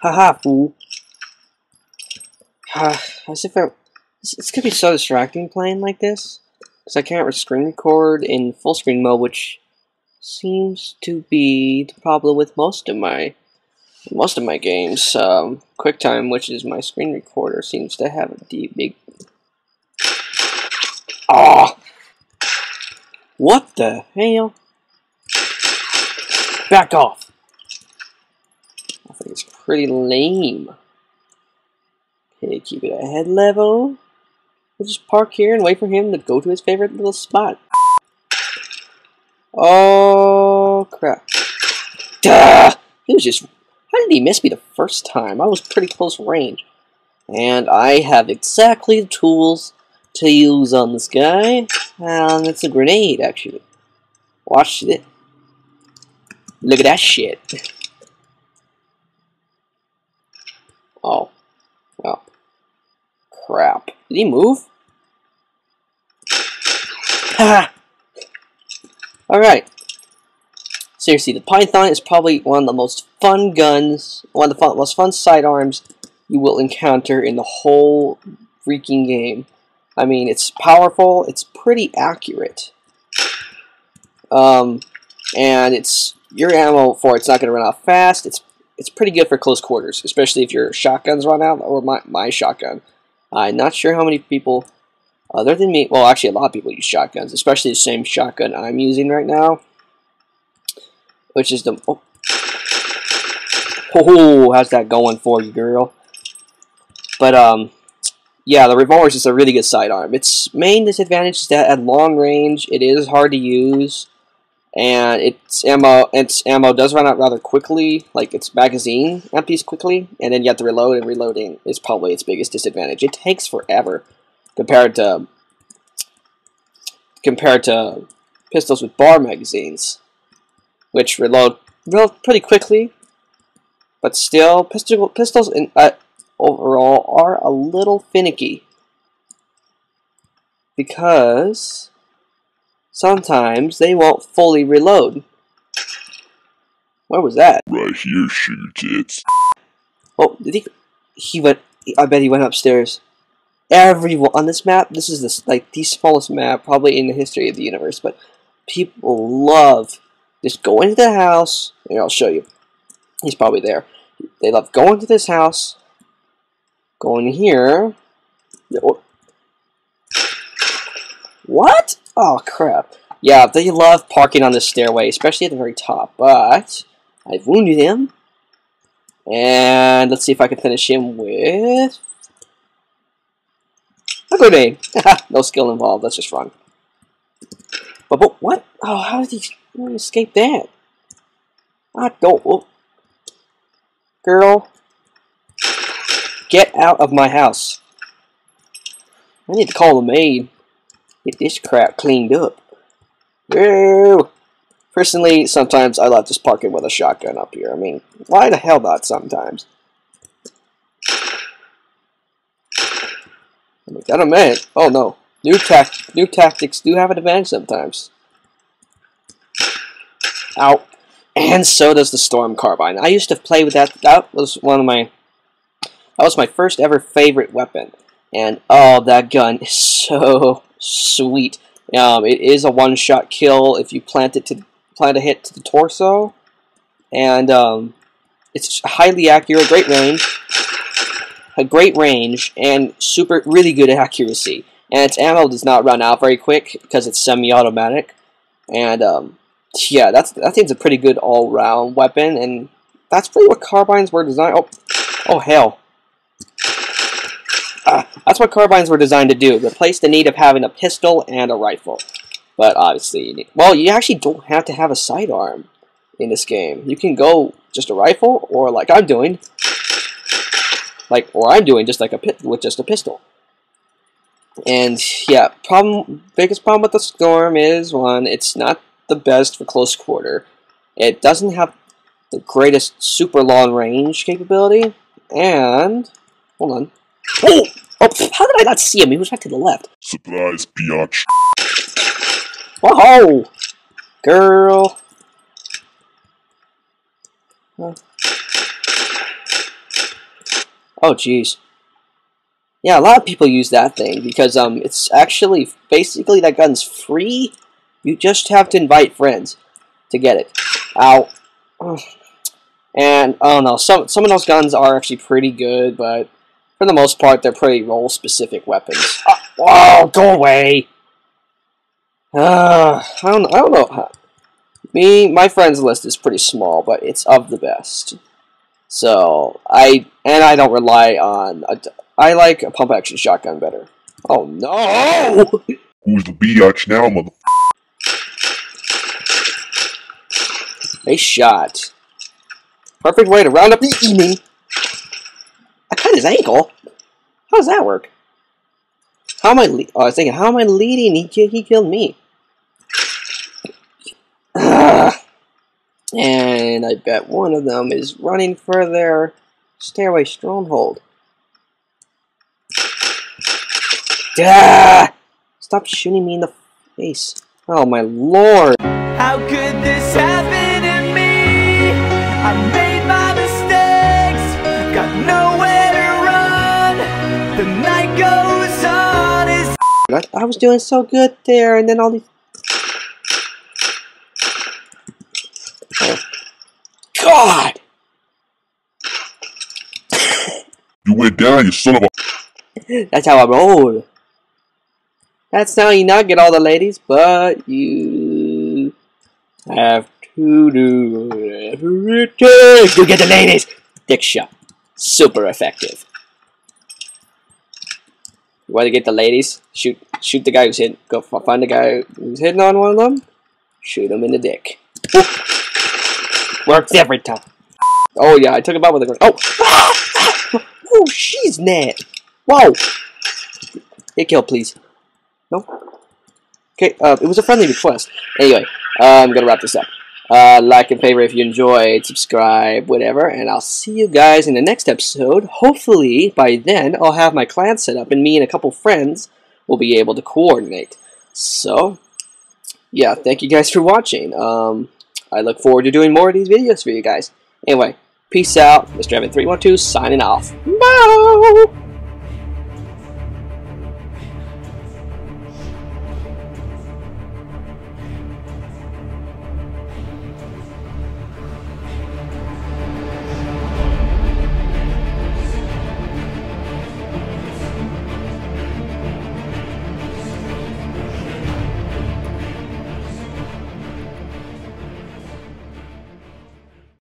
Haha, fool. As if it's gonna be so distracting playing like this, because I can't screen record in full screen mode, which seems to be the problem with most of my games. QuickTime, which is my screen recorder, seems to have a big. Ah! Oh, what the hell? Back off! I think it's pretty lame. Okay, keep it at head level. We'll just park here and wait for him to go to his favorite little spot. Oh, crap. Duh! He was just... How did he miss me the first time? I was pretty close range. And I have exactly the tools to use on this guy. It's a grenade, actually. Watch it. Look at that shit. Oh. Well. Crap. Did he move? Ah! Alright. Seriously, the Python is probably one of the most fun guns, one of the most fun sidearms you will encounter in the whole freaking game. I mean, it's powerful, it's pretty accurate. And it's... Your ammo for it's not going to run out fast. It's pretty good for close quarters, especially if your shotguns run out, or my shotgun. I'm not sure how many people other than me, well, actually a lot of people use shotguns, especially the same shotgun I'm using right now, which is the... Oh, oh, how's that going for you, girl? But yeah, the revolver is just a really good sidearm. Its main disadvantage is that at long range, it is hard to use. And its ammo does run out rather quickly, like its magazine empties quickly, and then you have to reload, and reloading is probably its biggest disadvantage. It takes forever compared to pistols with bar magazines, which reload pretty quickly, but still pistols in overall are a little finicky because sometimes they won't fully reload. Where was that? Right here, sugar tits. Oh, did he? He went. I bet he went upstairs. Everyone on this map. This is the smallest map probably in the history of the universe. But people love just going to the house. Here, I'll show you. He's probably there. They love going to this house. Going here. What? Oh, crap. Yeah, they love parking on the stairway, especially at the very top, but I've wounded him. And let's see if I can finish him with a grenade. No skill involved, let's just run. But what? Oh, how did he escape that? I don't... Oh. Girl. Get out of my house. I need to call the maid. Get this crap cleaned up. Whoa. Personally, sometimes I love just parking with a shotgun up here. I mean, why the hell not sometimes? I mean, that a minute. Oh no. New tactics do have an advantage sometimes. Ow. And so does the Storm Carbine. I used to play with that. That was my first ever favorite weapon. And oh, that gun is so sweet. It is a one-shot kill if you plant a hit to the torso, and it's highly accurate, a great range, and really good accuracy. And its ammo does not run out very quick because it's semi-automatic. And yeah, that thing's a pretty good all-round weapon, and that's really what carbines were designed. Oh hell. That's what carbines were designed to do, replace the need of having a pistol and a rifle. But obviously, you actually don't have to have a sidearm in this game. You can go just a rifle, or like I'm doing, just a pistol. And yeah, biggest problem with the Storm is, one, it's not the best for close quarter. It doesn't have the greatest super long range capability, and hold on. Oh, how did I not see him? He was right to the left. Supplies, biatch. Whoa! Girl. Oh, jeez. Yeah, a lot of people use that thing because it's actually basically that gun's free. You just have to invite friends to get it. Ow. And I don't know, some of those guns are actually pretty good, but for the most part, they're pretty role-specific weapons. Oh, go away! I don't know how. My friends list is pretty small, but it's of the best. So I don't rely on. I like a pump-action shotgun better. Oh no! Who's the biatch now, mother? They shot. Perfect way to round up the enemy. I cut his ankle. How does that work? How am I? Oh, I was thinking, how am I leading? He killed me. And I bet one of them is running for their stairway stronghold. Duh! Stop shooting me in the face. Oh my lord. How could this happen to me? I made my mistakes, got nowhere to run. The night goes on. I was doing so good there, and then all these. Oh. God! You went down, you son of a. That's how I roll. That's how you not get all the ladies, but you have to do whatever it takes to get the ladies. Dick shot. Super effective. You want to get the ladies? Shoot the guy who's hitting. Go find the guy who's hitting on one of them. Shoot him in the dick. Works every time. Oh yeah, I took a bomb with a gun. Oh! Oh, she's mad. Whoa! Get killed, please. No? Okay, it was a friendly request. Anyway, I'm gonna wrap this up. Like and favorite if you enjoyed, subscribe, whatever, and I'll see you guys in the next episode. Hopefully, by then, I'll have my clan set up, and me and a couple friends will be able to coordinate. So, yeah, thank you guys for watching. I look forward to doing more of these videos for you guys. Anyway, peace out. MrEvan312 signing off. Bye!